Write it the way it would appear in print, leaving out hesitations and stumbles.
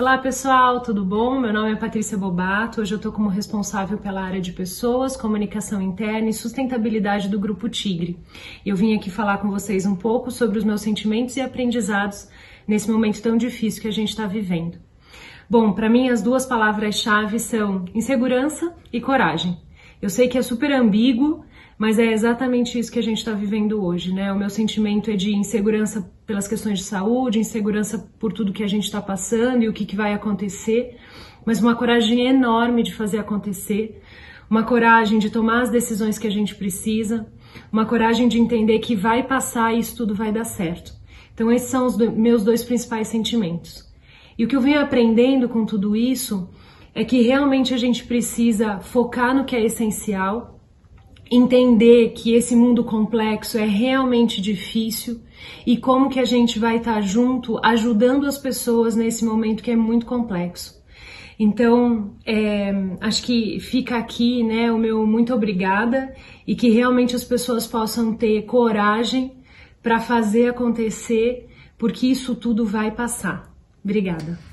Olá pessoal, tudo bom? Meu nome é Patrícia Bobato, hoje eu estou como responsável pela área de pessoas, comunicação interna e sustentabilidade do Grupo Tigre. Eu vim aqui falar com vocês um pouco sobre os meus sentimentos e aprendizados nesse momento tão difícil que a gente está vivendo. Bom, para mim as duas palavras-chave são insegurança e coragem. Eu sei que é super ambíguo, mas é exatamente isso que a gente está vivendo hoje, né? O meu sentimento é de insegurança pelas questões de saúde, insegurança por tudo que a gente está passando e o que vai acontecer, mas uma coragem enorme de fazer acontecer, uma coragem de tomar as decisões que a gente precisa, uma coragem de entender que vai passar e isso tudo vai dar certo. Então esses são os meus dois principais sentimentos. E o que eu venho aprendendo com tudo isso é que realmente a gente precisa focar no que é essencial, entender que esse mundo complexo é realmente difícil e como que a gente vai estar junto ajudando as pessoas nesse momento que é muito complexo. Então, acho que fica aqui, né, o meu muito obrigada e que realmente as pessoas possam ter coragem para fazer acontecer, porque isso tudo vai passar. Obrigada.